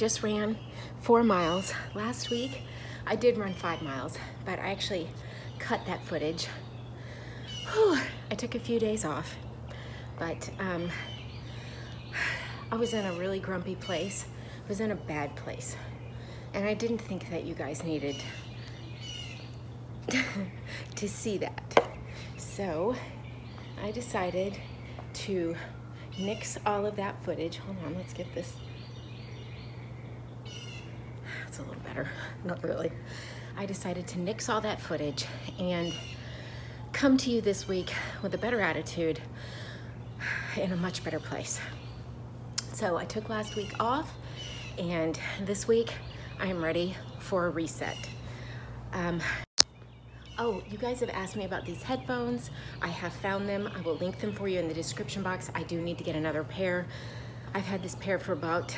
just ran 4 miles. Last week, I did run 5 miles, but I actually cut that footage. Whew, I took a few days off, but I was in a really grumpy place. I was in a bad place, and I didn't think that you guys needed to see that. So I decided to nix all of that footage. Hold on, let's get this. That's a little better, not really. I decided to nix all that footage and come to you this week with a better attitude, in a much better place. So I took last week off, and this week I am ready for a reset. Oh, you guys have asked me about these headphones. I have found them. I will link them for you in the description box. I do need to get another pair. I've had this pair for about,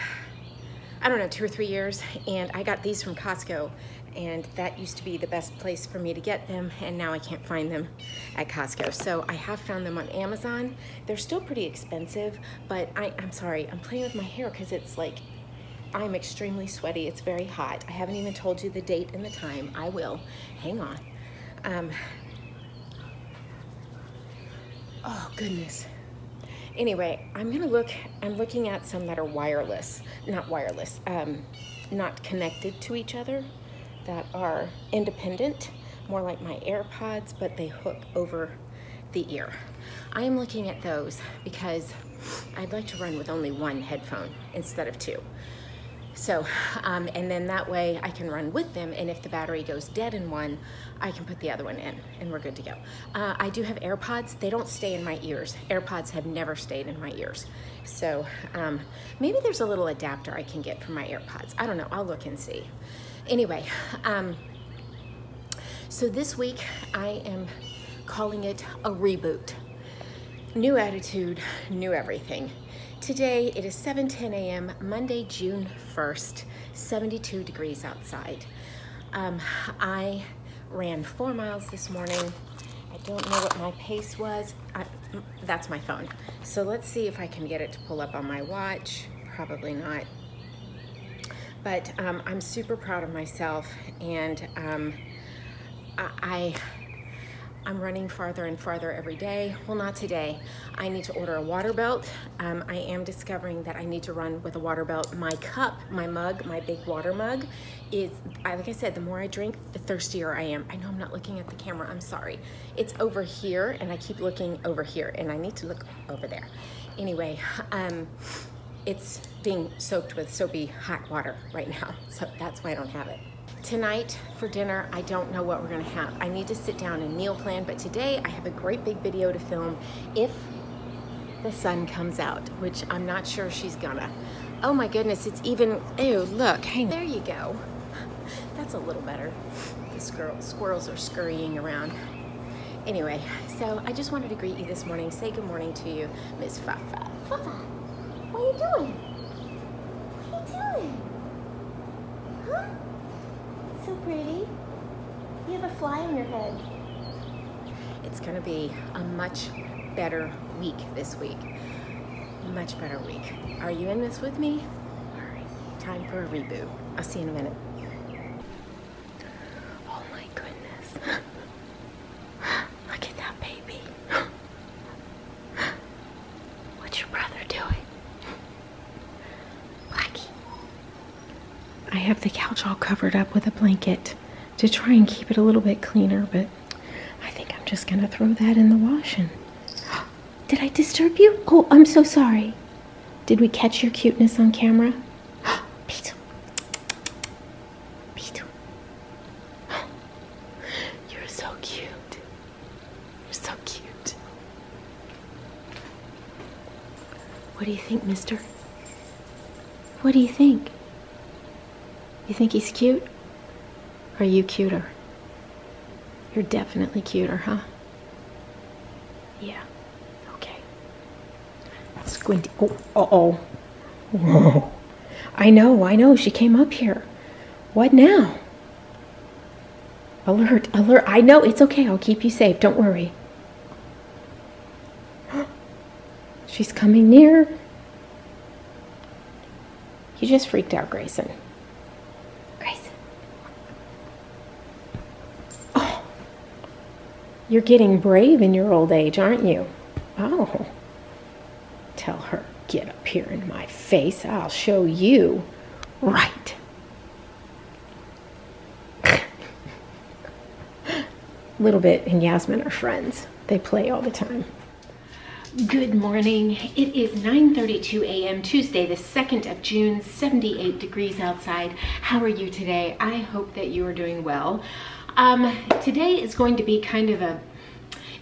I don't know, 2 or 3 years, and I got these from Costco, and that used to be the best place for me to get them, and now I can't find them at Costco. So I have found them on Amazon. They're still pretty expensive, but I'm sorry, I'm playing with my hair because it's like, I'm extremely sweaty. It's very hot. I haven't even told you the date and the time. I will. Hang on. Oh goodness. Anyway, I'm looking at some that are not connected to each other, that are independent, more like my AirPods, but they hook over the ear. I am looking at those because I'd like to run with only one headphone instead of two. So, and then that way I can run with them, and if the battery goes dead in one, I can put the other one in and we're good to go. I do have AirPods. They don't stay in my ears. AirPods have never stayed in my ears. So maybe there's a little adapter I can get for my AirPods. I don't know, I'll look and see. Anyway, so this week I am calling it a reboot. New attitude, new everything. Today, it is 7:10 a.m., Monday, June 1st, 72 degrees outside. I ran 4 miles this morning. I don't know what my pace was. That's my phone. So let's see if I can get it to pull up on my watch. Probably not. But I'm super proud of myself, and I'm running farther and farther every day. Well, not today. I need to order a water belt. I am discovering that I need to run with a water belt. My cup, my mug, my big water mug is, like I said, the more I drink, the thirstier I am. I know I'm not looking at the camera, I'm sorry. It's over here, and I keep looking over here, and I need to look over there. Anyway, it's being soaked with soapy hot water right now, so that's why I don't have it. Tonight for dinner, I don't know what we're gonna have. I need to sit down and meal plan, but today I have a great big video to film if the sun comes out, which I'm not sure she's gonna. Oh my goodness, it's even, ew, look, hang on. There you go. That's a little better. The squirrels are scurrying around. Anyway, so I just wanted to greet you this morning, say good morning to you, Miss Fafa. Fafa, what are you doing? What are you doing? Huh? So pretty. You have a fly on your head. It's gonna be a much better week this week. Much better week. Are you in this with me? All right, time for a reboot. I'll see you in a minute. Oh my goodness. Look at that baby. What's your brother doing? Blackie. I have the couch all covered up with a blanket to try and keep it a little bit cleaner, but I think I'm just gonna throw that in the wash. And did I disturb you? Oh, I'm so sorry. Did we catch your cuteness on camera? Pitu. Pitu. You're so cute. You're so cute. What do you think, mister? What do you think? You think he's cute? Or are you cuter? You're definitely cuter, huh? Yeah. Okay. Squinty. Oh, uh-oh. Whoa. I know. She came up here. What now? Alert, alert. I know. It's okay. I'll keep you safe. Don't worry. She's coming near. You just freaked out Grayson. Grayson. Oh. You're getting brave in your old age, aren't you? Oh. Tell her, get up here in my face. I'll show you. Right. Little Bit and Yasmin are friends. They play all the time. Good morning. It is 9:32 a.m. Tuesday, the 2nd of June, 78 degrees outside. How are you today? I hope that you are doing well. Today is going to be kind of a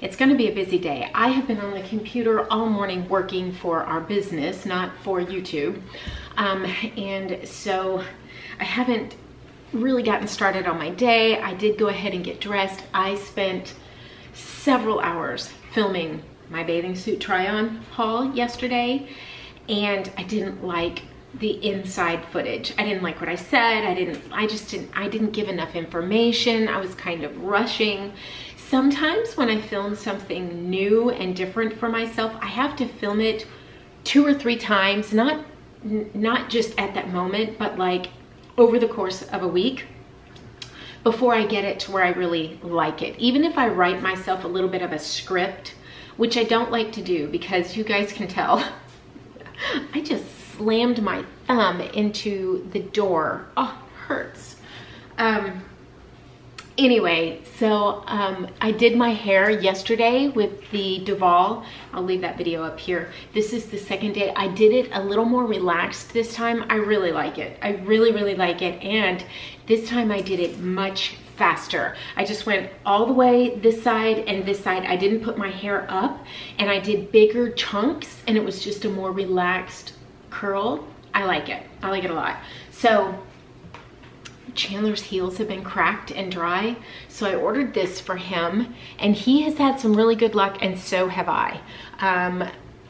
a busy day. I have been on the computer all morning working for our business, not for YouTube. And so I haven't really gotten started on my day. I did go ahead and get dressed. I spent several hours filming my bathing suit try-on haul yesterday, and I didn't like the inside footage. I didn't like what I said. I didn't give enough information. I was kind of rushing. Sometimes when I film something new and different for myself, I have to film it 2 or 3 times, not just at that moment, but like over the course of a week before I get it to where I really like it. Even if I write myself a little bit of a script, which I don't like to do because you guys can tell, I just slammed my thumb into the door. Oh, it hurts. Anyway, so I did my hair yesterday with the Duval. I'll leave that video up here. This is the second day. I did it a little more relaxed this time. I really like it. I really, really like it. And this time I did it much faster. I just went all the way this side and this side. I didn't put my hair up, and I did bigger chunks, and it was just a more relaxed curl. I like it. I like it a lot. So Chandler's heels have been cracked and dry, so I ordered this for him, and he has had some really good luck, and so have I.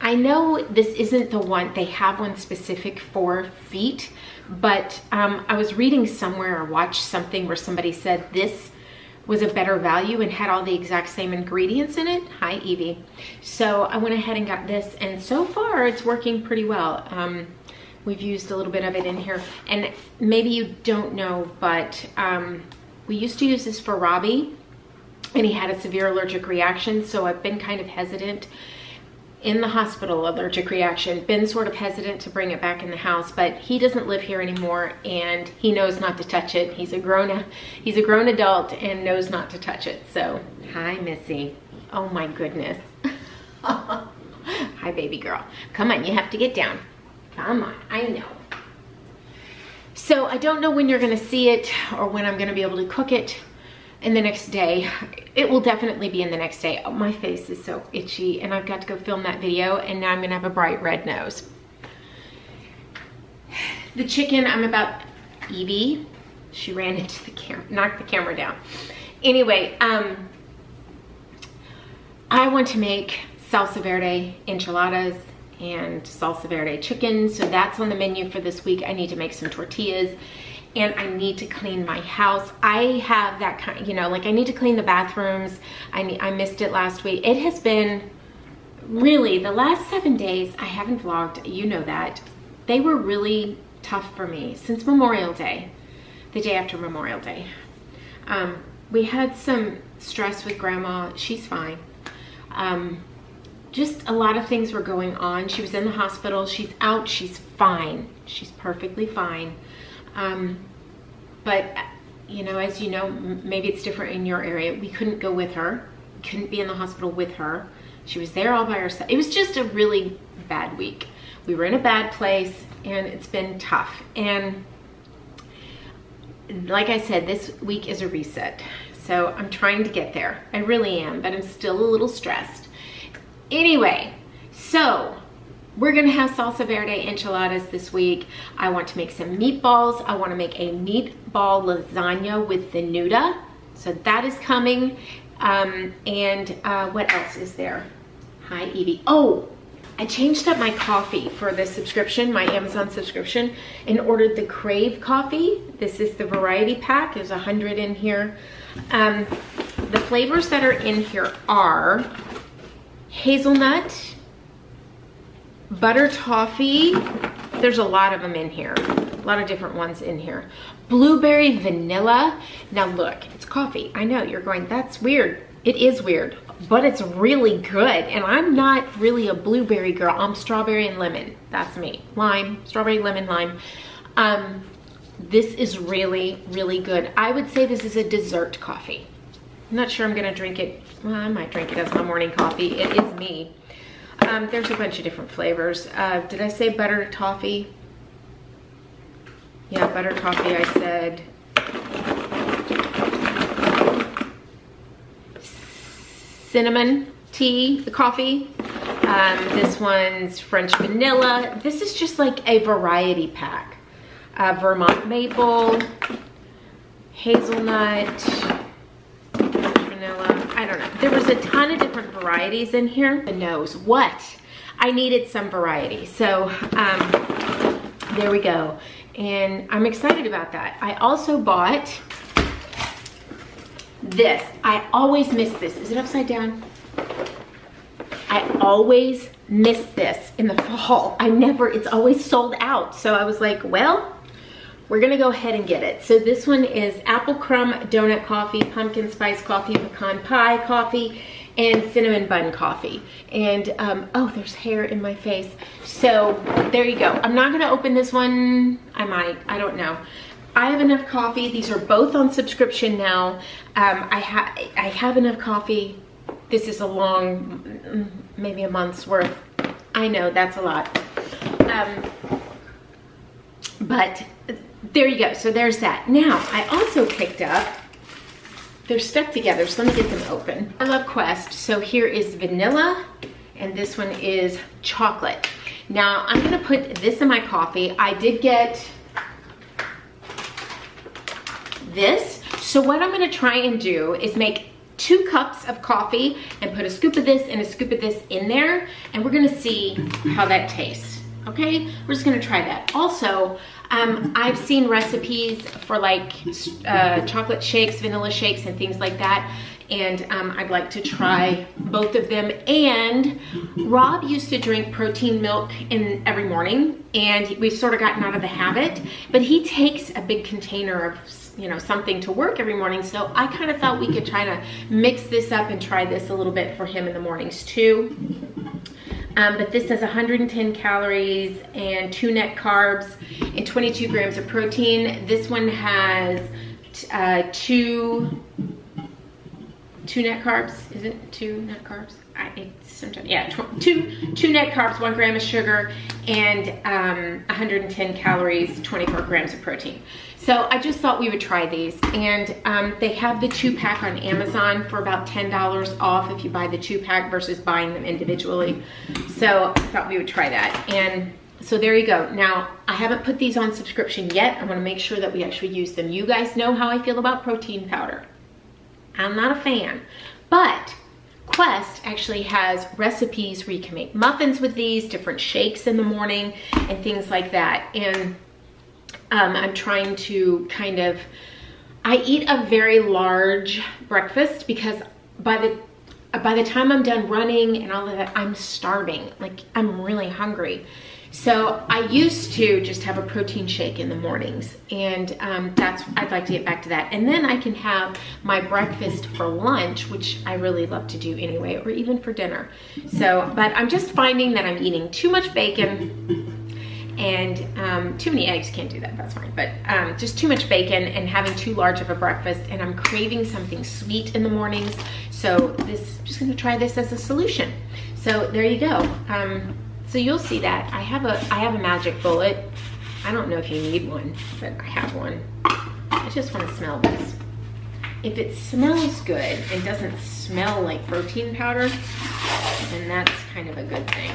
I know this isn't the one, they have one specific for feet, but I was reading somewhere or watched something where somebody said this was a better value and had all the exact same ingredients in it. Hi, Evie. So I went ahead and got this, and so far it's working pretty well. We've used a little bit of it in here, and maybe you don't know, but we used to use this for Robbie, and he had a severe allergic reaction, so I've been kind of hesitant in the hospital, allergic reaction, been sort of hesitant to bring it back in the house, but he doesn't live here anymore, and he knows not to touch it. He's a grown adult and knows not to touch it, so. Hi, Missy. Oh my goodness. Hi, baby girl. Come on, you have to get down. Come on, I know. So I don't know when you're gonna see it or when I'm gonna be able to cook it in the next day. It will definitely be in the next day. Oh, my face is so itchy, and I've got to go film that video, and now I'm gonna have a bright red nose. The chicken, I'm about Evie. She ran into the camera, knocked the camera down. Anyway, I want to make salsa verde enchiladas and salsa verde chicken, so that's on the menu for this week. I need to make some tortillas, and I need to clean my house. I have that kind, you know, like I need to clean the bathrooms. I missed it last week. It has been really, the last 7 days I haven't vlogged, you know that. They were really tough for me since Memorial Day, the day after Memorial Day. We had some stress with Grandma. She's fine. Just a lot of things were going on. She was in the hospital, she's out, she's fine. She's perfectly fine. But you know, as you know, maybe it's different in your area. We couldn't go with her, we couldn't be in the hospital with her. She was there all by herself. It was just a really bad week. We were in a bad place, and it's been tough. And like I said, this week is a reset. So I'm trying to get there. I really am, but I'm still a little stressed. Anyway, so we're gonna have salsa verde enchiladas this week. I want to make some meatballs. I wanna make a meatball lasagna with the Nuda. So that is coming. What else is there? Hi, Evie. Oh, I changed up my coffee for the subscription, my Amazon subscription, and ordered the Crave Coffee. This is the variety pack. There's 100 in here. The flavors that are in here are hazelnut, butter toffee, There's a lot of them in here. A lot of different ones in here. Blueberry vanilla. Now look, it's coffee. I know you're going, that's weird. It is weird, but it's really good. And I'm not really a blueberry girl. I'm strawberry and lemon. That's me. Lime, strawberry, lemon, lime. This is really, really good. I would say this is a dessert coffee. I'm not sure I'm gonna drink it. Well, I might drink it as my morning coffee. It is me. There's a bunch of different flavors. Did I say butter toffee? Yeah, butter toffee, I said. Cinnamon tea, the coffee. This one's French vanilla. This is just like a variety pack. Vermont maple, hazelnut, vanilla, I don't know. There was a ton of different varieties in here. Who knows what? I needed some variety. So there we go. And I'm excited about that. I also bought this. I always miss this. Is it upside down? I always miss this in the fall. I never, it's always sold out. So I was like, well, we're gonna go ahead and get it. So this one is apple crumb donut coffee, pumpkin spice coffee, pecan pie coffee, and cinnamon bun coffee. And oh, there's hair in my face. So there you go. I'm not gonna open this one. I might, I don't know. I have enough coffee. These are both on subscription now. I have enough coffee. This is a long, maybe a month's worth. I know that's a lot. But there you go. So there's that. Now I also picked up, they're stuck together, so let me get them open. I love Quest. So here is vanilla, and this one is chocolate. Now I'm gonna put this in my coffee. I did get this. So what I'm gonna try and do is make 2 cups of coffee and put a scoop of this and a scoop of this in there, and we're gonna see how that tastes. Okay, we're just gonna try that. Also, I've seen recipes for like chocolate shakes, vanilla shakes, and things like that, and I'd like to try both of them. And Rob used to drink protein milk in every morning, and we've sort of gotten out of the habit, but he takes a big container of, you know, something to work every morning. So I kind of thought we could try to mix this up and try this a little bit for him in the mornings too. But this has 110 calories and 2 net carbs and 22 grams of protein. This one has two net carbs. Is it 2 net carbs? It's sometimes, yeah, two net carbs, 1 gram of sugar, and 110 calories, 24 grams of protein. So I just thought we would try these, and they have the 2-pack on Amazon for about $10 off if you buy the 2-pack versus buying them individually. So I thought we would try that, and so there you go. Now, I haven't put these on subscription yet. I want to make sure that we actually use them. You guys know how I feel about protein powder. I'm not a fan, but Quest actually has recipes where you can make muffins with these, different shakes in the morning, and things like that. And I'm trying to kind of, I eat a very large breakfast because by the time I'm done running and all of that, I'm starving. Like, I'm really hungry. So I used to just have a protein shake in the mornings, and I'd like to get back to that. And then I can have my breakfast for lunch, which I really love to do anyway, or even for dinner. So, but I'm just finding that I'm eating too much bacon, and too many eggs, can't do that, that's fine, but just too much bacon and having too large of a breakfast, and I'm craving something sweet in the mornings. So this, I'm just gonna try this as a solution. So there you go. So you'll see that I have a magic bullet. I don't know if you need one, but I have one. I just want to smell this. If it smells good and doesn't smell like protein powder, then that's kind of a good thing.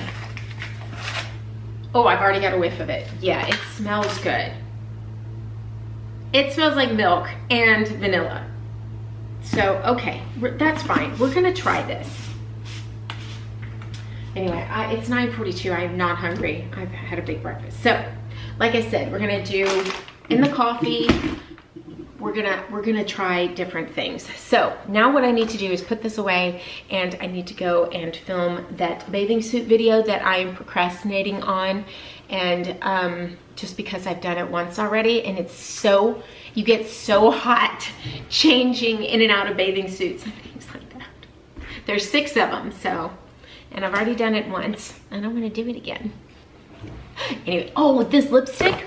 Oh, I've already got a whiff of it. Yeah, it smells good. It smells like milk and vanilla. So, okay, that's fine. We're gonna try this. Anyway, it's 9:42, I'm not hungry. I've had a big breakfast. So, like I said, we're gonna do in the coffee, we're gonna try different things. So now what I need to do is put this away, and I need to go and film that bathing suit video that I am procrastinating on, and just because I've done it once already, and it's so, you get so hot changing in and out of bathing suits and things like that. There's 6 of them, so, and I've already done it once, and I'm gonna do it again. Anyway, oh, this lipstick,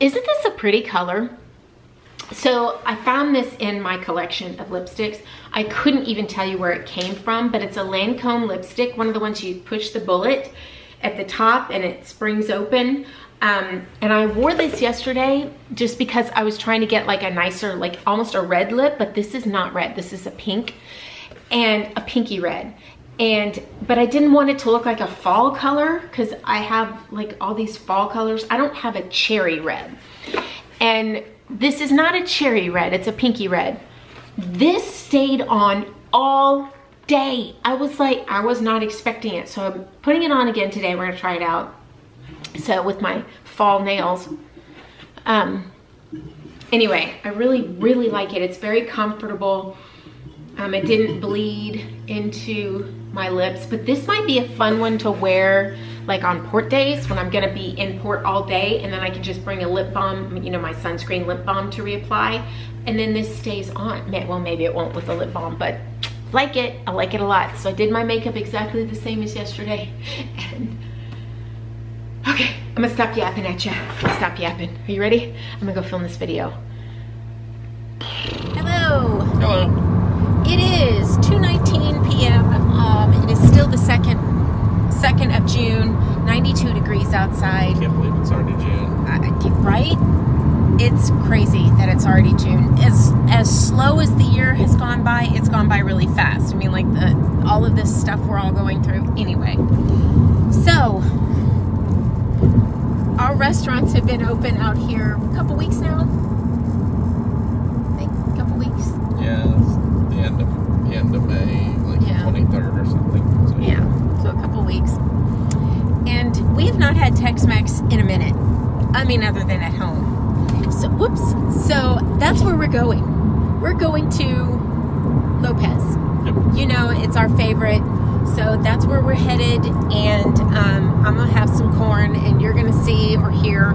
isn't this a pretty color? So I found this in my collection of lipsticks. I couldn't even tell you where it came from, but it's a Lancôme lipstick, one of the ones you push the bullet at the top and it springs open. And I wore this yesterday just because I was trying to get like a nicer, like almost a red lip, but this is not red, this is a pink, and a pinky red. But I didn't want it to look like a fall color, because I have like all these fall colors. I don't have a cherry red, and this is not a cherry red, it's a pinky red. This stayed on all day. I was like, I was not expecting it. So I'm putting it on again today. We're gonna try it out. So with my fall nails. Anyway, I really, really like it. It's very comfortable. It didn't bleed into my lips, but this might be a fun one to wear like on port days when I'm gonna be in port all day, and then I can just bring a lip balm, you know, my sunscreen lip balm to reapply, and then this stays on. Well, maybe it won't with the lip balm, but like it, I like it a lot. So I did my makeup exactly the same as yesterday, and okay, I'm gonna stop yapping at you. Stop yapping. Are you ready? I'm gonna go film this video. Hello. Hello. It is 2:19 p.m. It is still the second of June. 92 degrees outside. I can't believe it's already June. Right? It's crazy that it's already June. As slow as the year has gone by, it's gone by really fast. I mean, like all of this stuff we're all going through. Anyway, so our restaurants have been open out here a couple weeks now. I think a couple weeks. Yeah. End of May, like yeah. 23rd or something. So. Yeah, so a couple weeks. And we have not had Tex-Mex in a minute. I mean, other than at home. So, whoops. So that's where we're going. We're going to Lopez. Yep. You know, it's our favorite. So that's where we're headed. And I'm going to have some corn, and you're going to see or hear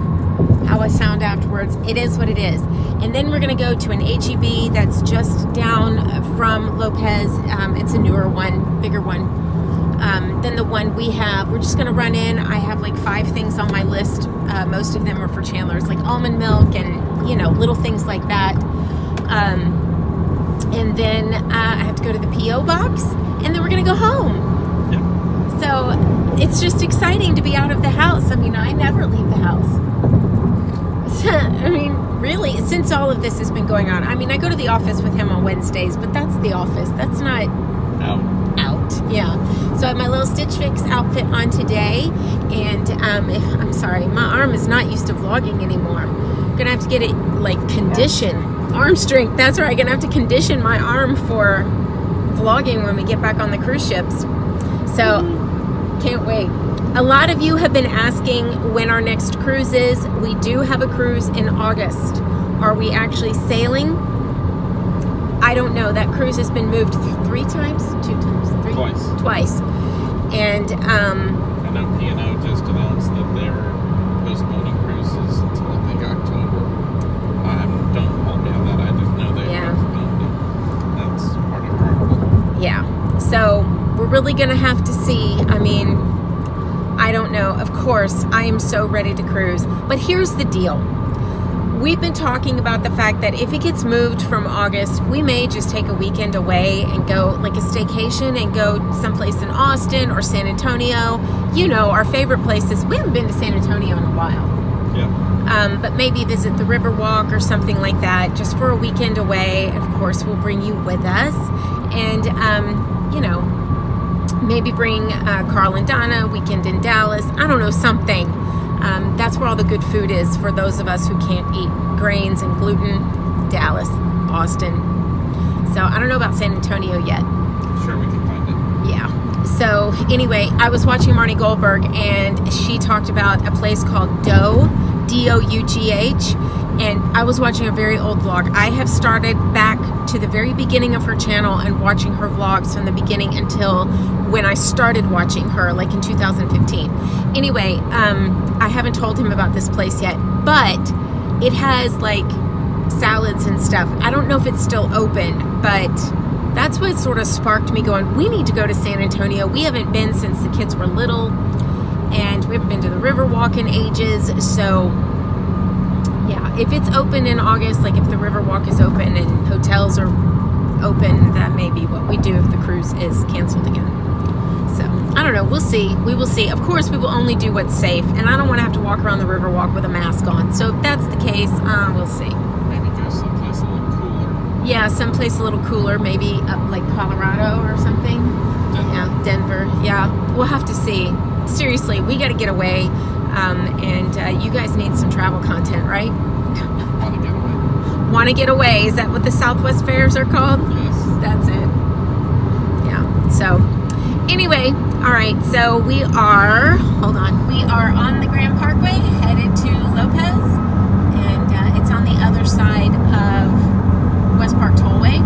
how I sound afterwards. It is what it is. And then we're going to go to an HEB that's just down from Lopez. It's a newer one, bigger one than the one we have. We're just going to run in. I have like 5 things on my list. Most of them are for Chandler's, like almond milk and, you know, little things like that. And then I have to go to the P.O. box, and then we're going to go home. Yeah. So it's just exciting to be out of the house. I mean, I never leave the house. I mean, really, since all of this has been going on. I mean, I go to the office with him on Wednesdays, but that's the office. That's not out. Out, yeah. So I have my little Stitch Fix outfit on today, and I'm sorry, my arm is not used to vlogging anymore. I'm gonna have to get it like conditioned, arm strength. That's right. I'm gonna have to condition my arm for vlogging when we get back on the cruise ships. So can't wait. A lot of you have been asking when our next cruise is. We do have a cruise in August. Are we actually sailing? I don't know. That cruise has been moved 3 times? 2 times? 3? Twice. And I know P&O just announced that they're postponing cruises until I think October. I don't hold me on that. I just know they postponed it. That's part of our problem. Yeah. So we're really gonna have to see. I mean, I don't know. Of course, I am so ready to cruise. But here's the deal. We've been talking about the fact that if it gets moved from August, we may just take a weekend away and go like a staycation and go someplace in Austin or San Antonio. You know, our favorite places. We haven't been to San Antonio in a while. Yeah. But maybe visit the Riverwalk or something like that just for a weekend away. Of course, we'll bring you with us. And, you know, maybe bring Carl and Donna, weekend in Dallas. I don't know, something. That's where all the good food is for those of us who can't eat grains and gluten. Dallas, Austin. So I don't know about San Antonio yet. Sure, we can find it. Yeah. So anyway, I was watching Marnie Goldberg, and she talked about a place called Dough, D-O-U-G-H, and I was watching a very old vlog. I have started back to the very beginning of her channel and watching her vlogs from the beginning until when I started watching her, like in 2015. Anyway, I haven't told him about this place yet, but it has like salads and stuff. I don't know if it's still open, but that's what sort of sparked me going, we need to go to San Antonio. We haven't been since the kids were little, and we haven't been to the Riverwalk in ages. So yeah, if it's open in August, like if the Riverwalk is open and hotels are open, that may be what we do if the cruise is canceled again. So I don't know, we'll see. We will see. Of course, we will only do what's safe, and I don't want to have to walk around the Riverwalk with a mask on. So if that's the case, we'll see. Yeah, someplace a little cooler, maybe up like Colorado or something. Denver. Yeah, Denver. Yeah, we'll have to see. Seriously, we got to get away, and you guys need some travel content, right? Want to get away. Want to get away? Is that what the Southwest Fairs are called? Yes. That's it. Yeah. So, anyway, all right. So we are. Hold on. We are on the Grand Parkway, headed to Lopez, and it's on the other side of West Park Tollway, a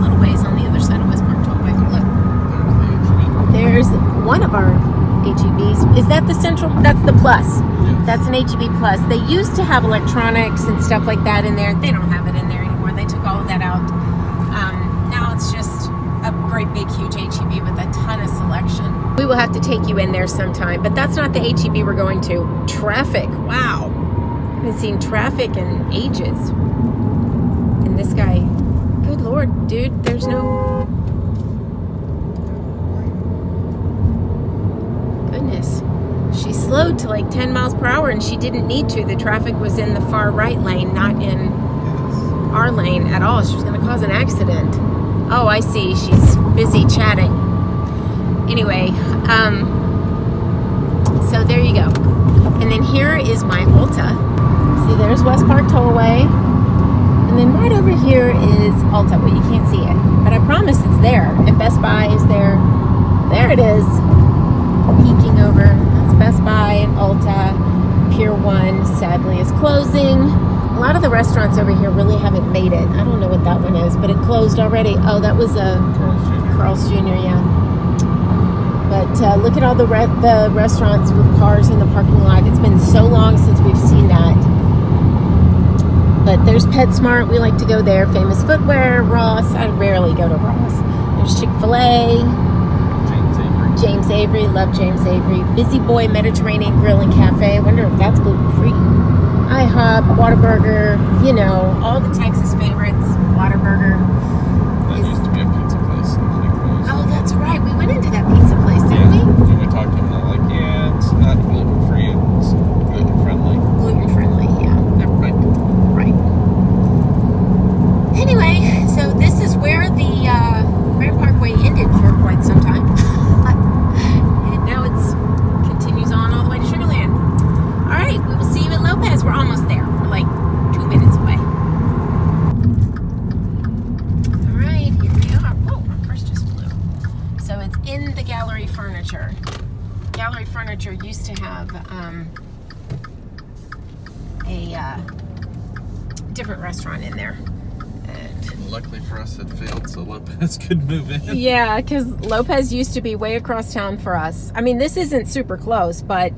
little ways on the other side of West Park Tollway. Look, there's one of our HEBs. Is that the Central? That's the Plus. Yes. That's an HEB Plus. They used to have electronics and stuff like that in there. They don't have it in there anymore. They took all of that out. Now it's just a great big huge HEB with a ton of selection. We will have to take you in there sometime, but that's not the HEB we're going to. Traffic. Wow. I haven't seen traffic in ages. This guy, good Lord, dude, there's no, goodness, she slowed to like 10 miles per hour and she didn't need to. The traffic was in the far right lane, not in our lane at all. She was going to cause an accident. Oh, I see, she's busy chatting. Anyway, so there you go. And then here is my Ulta. See, there's West Park Tollway. And then right over here is Ulta, but you can't see it. But I promise it's there. And Best Buy is there. There it is. Peeking over. That's Best Buy and Ulta. Pier 1, sadly, is closing. A lot of the restaurants over here really haven't made it. I don't know what that one is, but it closed already. Oh, that was a Carl's Jr., yeah. But look at all the restaurants with cars in the parking lot. It's been so long since we've seen that. But there's PetSmart, we like to go there. Famous Footwear, Ross. I rarely go to Ross. There's Chick-fil-A. James Avery. James Avery, love James Avery. Busy Boy Mediterranean Grill and Cafe. I wonder if that's gluten-free. IHOP, Whataburger, you know, all the Texas favorites. Whataburger. That used to be a pizza place. Oh, that's right. We went into that pizza place, didn't we? Yeah, we talked to them. They're like, yeah, it's not gluten-free. It's gluten-friendly. Gluten-friendly, yeah. Never mind. Anyway, so this is where the Grand Parkway ended for quite some time. And now it continues on all the way to Sugar Land. All right, we will see you at Lopez. We're almost there. We're like 2 minutes away. All right, here we are. Whoa, my purse just flew. So it's in the Gallery Furniture. Gallery Furniture used to have a different restaurant in there. Luckily for us, it failed, so Lopez could move in. Yeah, because Lopez used to be way across town for us. I mean, this isn't super close, but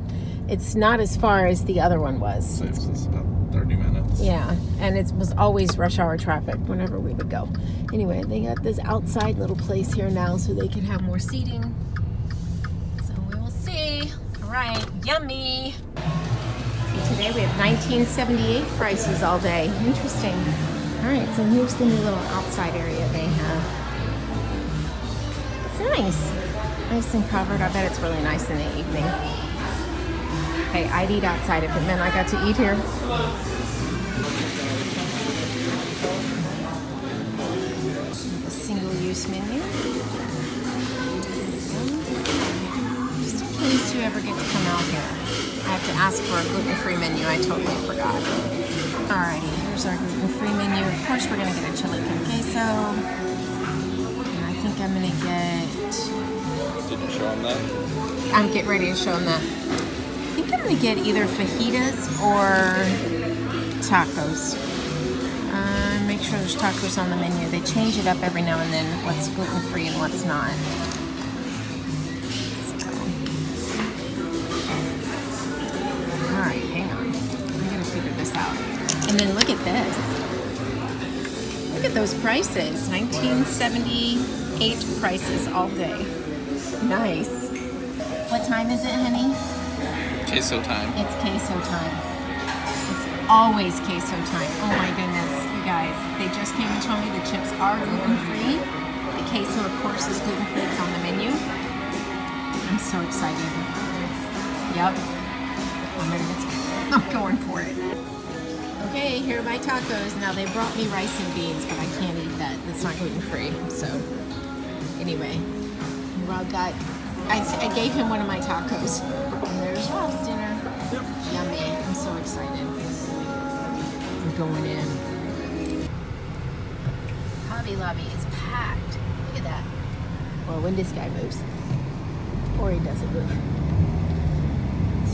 it's not as far as the other one was. Saves us about 30 minutes. Yeah, and it was always rush hour traffic whenever we would go. Anyway, they got this outside little place here now so they can have more seating. So we will see. All right, yummy. So today we have $19.78 prices all day. Interesting. Alright, so here's the new little outside area they have. It's nice. Nice and covered. I bet it's really nice in the evening. Hey, I'd eat outside if it meant I got to eat here. Single-use menu. Just in case you ever get to come out here. I have to ask for a gluten-free menu. I totally forgot. Alrighty. Here's our gluten-free menu. Of course, we're going to get a chili con queso. And I think I'm going to get... Didn't show them that? I'm getting ready to show them that. I think I'm going to get either fajitas or tacos. Make sure there's tacos on the menu. They change it up every now and then, what's gluten-free and what's not. Alright, hang on. I'm gonna figure this out. And then look at this. Look at those prices. $19.78 prices all day. Nice. What time is it, honey? Queso time. It's queso time. It's always queso time. Oh my goodness, you guys. They just came and told me the chips are gluten-free. The queso, of course, is gluten-free. It's on the menu. I'm so excited. Yep. I'm going for it. Okay, here are my tacos. Now, they brought me rice and beans, but I can't eat that. That's not gluten-free. So, anyway. Rob got... I gave him one of my tacos. And there's Rob's dinner. Yummy. I'm so excited. I'm going in. Hobby Lobby is packed. Look at that. Well, when this guy moves. Or he doesn't move.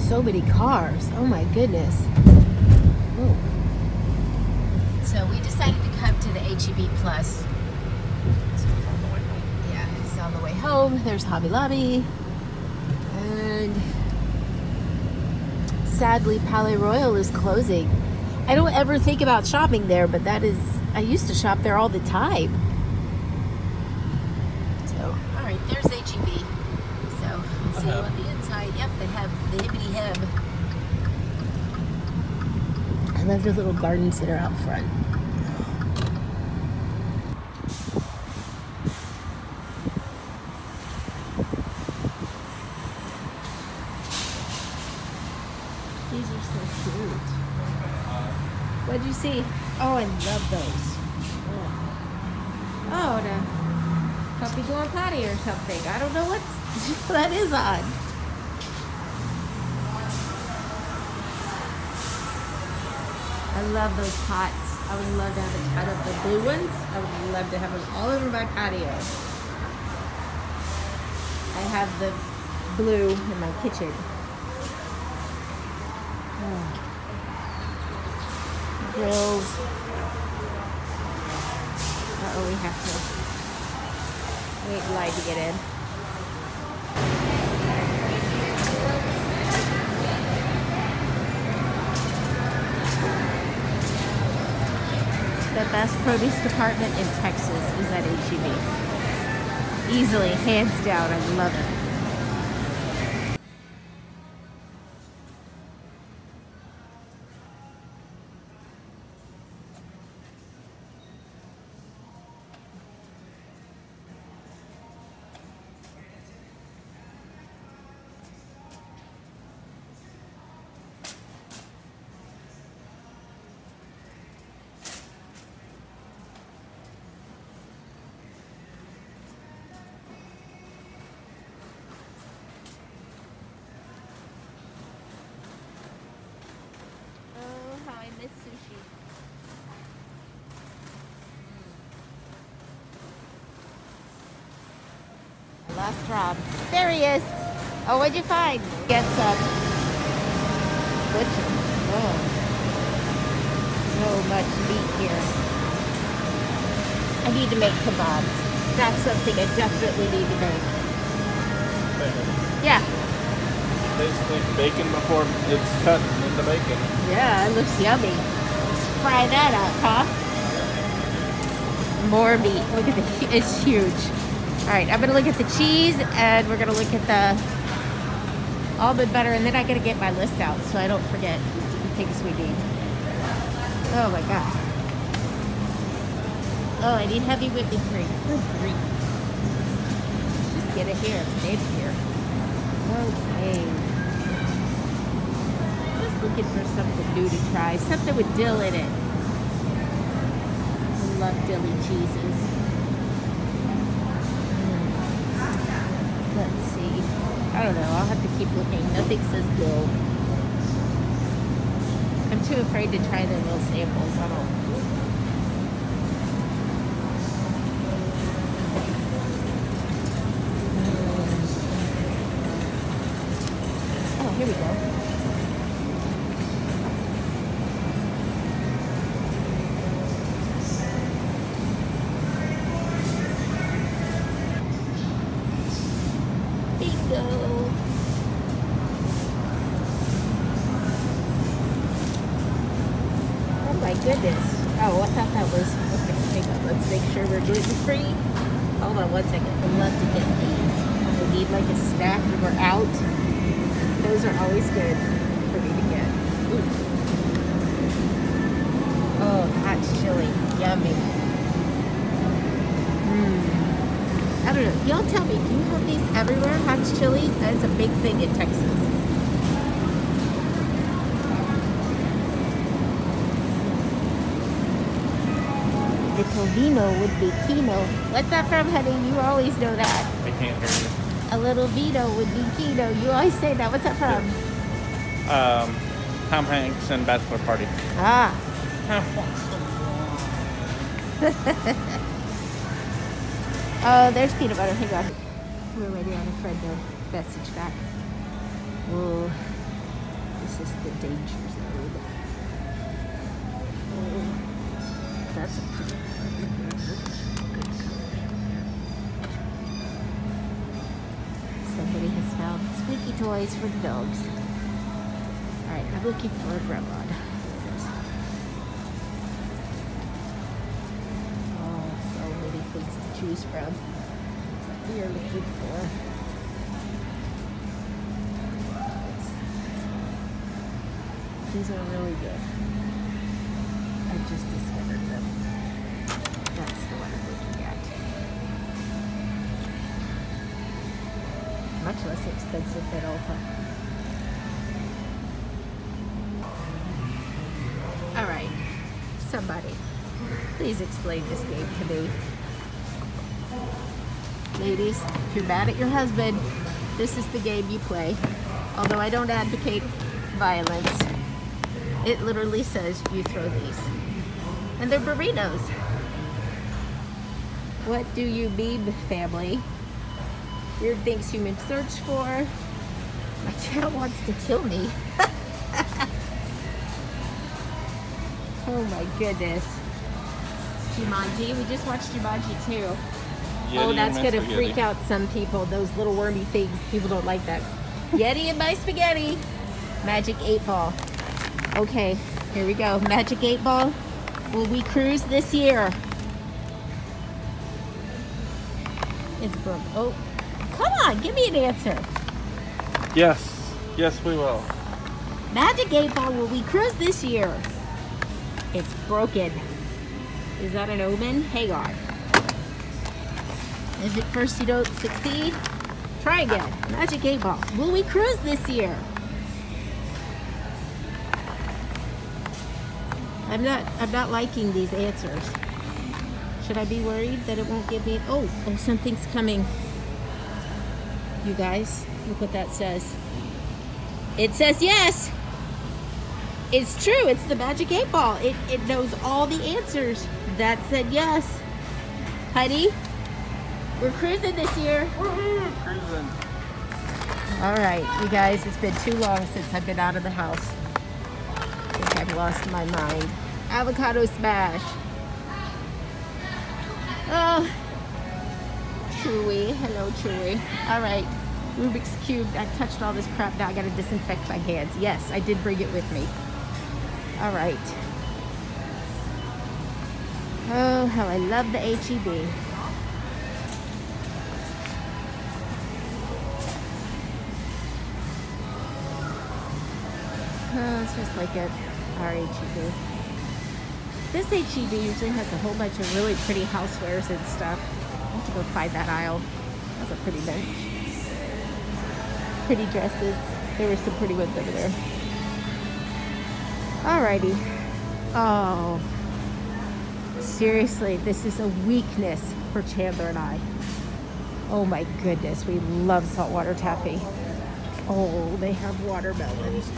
So many cars. Oh my goodness. Ooh. So we decided to come to the HEB Plus. On the way home, there's Hobby Lobby, and sadly Palais Royal is closing. I don't ever think about shopping there, but that is, I used to shop there all the time. So, alright, there's HEB. So, let's see on the inside. Yep, they have the Hibbity Heb. I love their little gardens that are out front. These are so cute. What'd you see? Oh, I love those. Oh, the puppy going potty or something. I don't know what that is on. I love those pots. I would love to have a pot of the blue ones. I would love to have them all over my patio. I have the blue in my kitchen. Oh. Grills. Uh-oh, we have to wait in line to get in. The best produce department in Texas is at HEB. Easily, hands down, I love it. Rob. There he is. Oh, what'd you find? Get some. Butcher. Oh. So much meat here. I need to make kebabs. That's something I definitely need to make. Bacon. Yeah. Basically bacon before it's cut into bacon. Yeah, it looks yummy. Let's fry that up, huh? More meat. Look at the, it's huge. Alright, I'm going to look at the cheese, and we're going to look at the almond butter, and then I got to get my list out so I don't forget the things we need. Oh my gosh. Oh, I need heavy whipping cream. Just get it here. It's here. Okay. Just looking for something new to try. Something with dill in it. I love dilly cheeses. Let's see. I don't know. I'll have to keep looking. Nothing says dill. I'm too afraid to try their little samples. I don't. Oh, here we go. goodness. Oh, I thought that was, okay, hang on, let's make sure we're gluten-free. Hold on one second, I'd love to get these. I need like a snack when we're out. Those are always good for me to get. Ooh. Oh, hot chili, yummy. I don't know, y'all tell me, do you have these everywhere, hot chili? That's a big thing in Texas. The Covino would be Kino. What's that from, honey? You always know that. I can't hear you. A little Vito would be Kino. You always say that. What's that from? Yeah. Tom Hanks and Bachelor Party. Ah. Oh, there's peanut butter. Hang on. We're waiting on a friend to message back. Oh, this is the danger zone. Oh, that's a pretty somebody has found squeaky toys for the dogs. Alright, I'm looking for a grub rod. Oh, so many things to choose from. What we are looking for. These are really good. I just discovered them. That's the one I'm looking at. Much less expensive than Ulta. Alright, somebody, please explain this game to me. Ladies, if you're mad at your husband, this is the game you play. Although I don't advocate violence. It literally says you throw these. And they're burritos. What do you mean, family? Weird things humans search for. My cat wants to kill me. Oh my goodness. Jumanji, we just watched Jumanji too. Yeti, oh, that's gonna freak out some people, those little wormy things. People don't like that. Yeti and my spaghetti. Magic 8-Ball. Okay, here we go. Magic 8-Ball. Will we cruise this year? It's broke. Oh, come on, give me an answer. Yes, yes we will. Magic 8-Ball, will we cruise this year? It's broken. Is that an omen? Hang on. If at first you don't succeed, try again. Magic 8-Ball, will we cruise this year? I'm not liking these answers. Should I be worried that it won't give me, oh, something's coming. You guys, look what that says. It says yes. It's true, it's the Magic 8-Ball. It knows all the answers. That said yes. Honey, we're cruising this year. Woohoo, cruising. All right, you guys, it's been too long since I've been out of the house. I've lost my mind. Avocado smash. Oh, Chewy. Hello, Chewy. All right, Rubik's Cube. I touched all this crap. Now I gotta disinfect my hands. Yes, I did bring it with me. All right. Oh, how I love the HEB. Oh, it's just like a our HEB. This HEB usually has a whole bunch of really pretty housewares and stuff. I have to go find that aisle. That's a pretty bench. Pretty dresses. There were some pretty ones over there. Alrighty. Oh. Seriously, this is a weakness for Chandler and I. Oh my goodness, we love saltwater taffy. Oh, they have watermelons.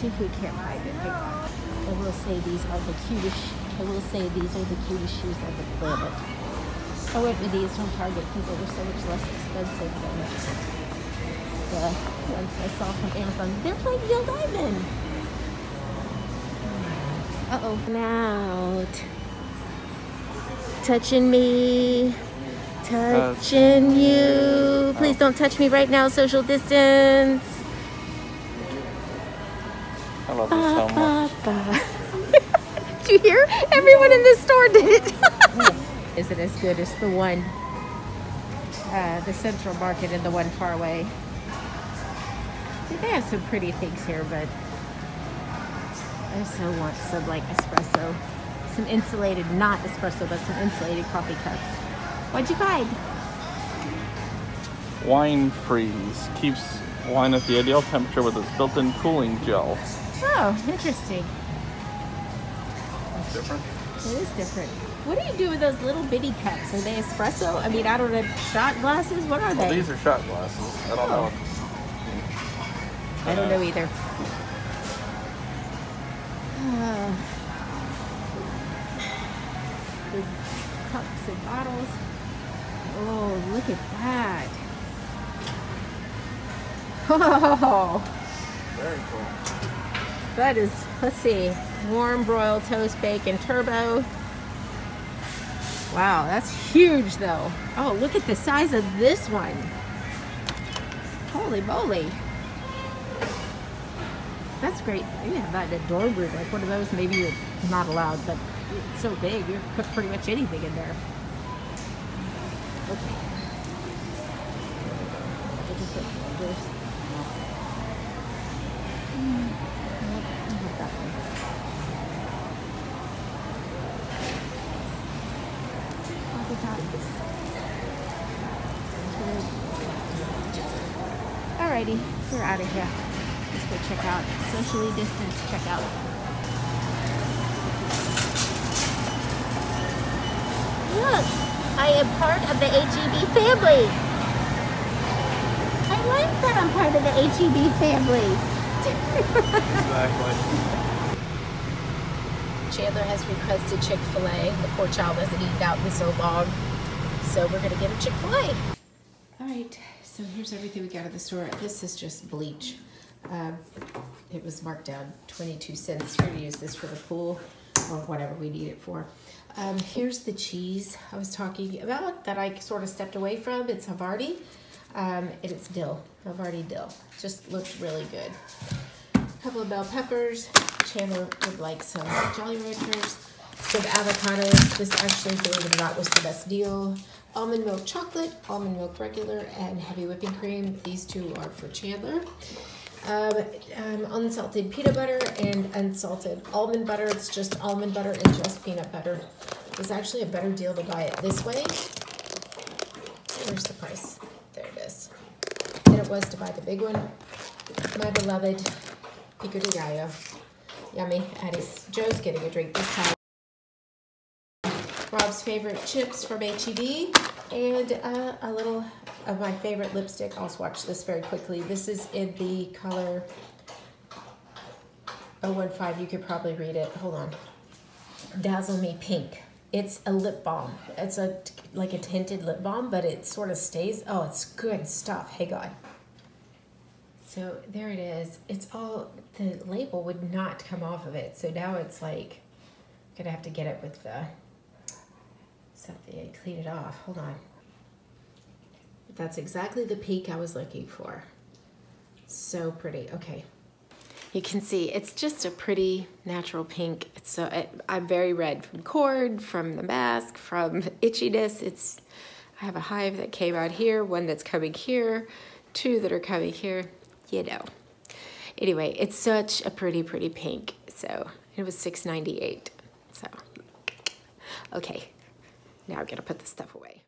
See if we can't find it. I will say these are the cutest. I will say these are the cutest shoes on the planet. I went with these from Target because they were so much less expensive than the ones I saw from Amazon. They're playing Young Diamond. Uh oh, I'm out. Touching me, touching you. Please don't touch me right now. Social distance. I love you so much. Did you hear? Everyone in this store did it. Is it as good as the one, the Central Market and the one far away? They have some pretty things here, but I so want some like espresso, some insulated, not espresso, but some insulated coffee cups. What'd you find? Wine freeze keeps wine at the ideal temperature with its built-in cooling gel. Oh, interesting. That's different. It is different. What do you do with those little bitty cups? Are they espresso? I mean, I don't know. Shot glasses? What are they? These are shot glasses. I don't know. I don't know either. The cups and bottles. Oh, look at that. Oh, very cool. That is, let's see, warm broil, toast, bacon, turbo. Wow, that's huge though. Oh, look at the size of this one. Holy moly. That's great. You have that in a dorm room, like one of those. Maybe you're not allowed, but it's so big, you can put pretty much anything in there. Okay. Alrighty, we're out of here. Let's go check out. Socially distanced checkout. Look, I am part of the HEB family. I like that I'm part of the HEB family. Exactly. Chandler has requested Chick-fil-A. The poor child hasn't eaten out in so long. So we're going to get a Chick-fil-A. Alright, so here's everything we got at the store. This is just bleach. It was marked down 22 cents. We're gonna use this for the pool or whatever we need it for. Here's the cheese I was talking about that I sort of stepped away from. It's Havarti, and it's dill, Havarti dill. Just looked really good. A couple of bell peppers. Chandler would like some Jolly Ranchers, some avocados. This actually, believe it or not, was the best deal. Almond milk chocolate, almond milk regular, and heavy whipping cream. These two are for Chandler. Unsalted peanut butter and unsalted almond butter. It's just almond butter and just peanut butter. It was actually a better deal to buy it this way. Where's the price? There it is. Than it was to buy the big one. My beloved pico de gallo. Yummy. Addie's. Joe's getting a drink this time. Rob's favorite chips from HEB, and a little of my favorite lipstick. I'll swatch this very quickly. This is in the color 015. You could probably read it. Hold on. Dazzle Me Pink. It's a lip balm. It's a like a tinted lip balm, but it sort of stays. Oh, it's good stuff. Hey, God. So there it is. It's all, the label would not come off of it. So now it's like, I'm gonna have to get it with the something and clean it off. Hold on. That's exactly the peak I was looking for. So pretty. Okay. You can see it's just a pretty natural pink. It's so I'm very red from cord, from the mask, from itchiness. It's I have a hive that came out here, one that's coming here, two that are coming here, you know. Anyway, it's such a pretty pink. So it was $6.98. So okay. Now I'm gonna put this stuff away.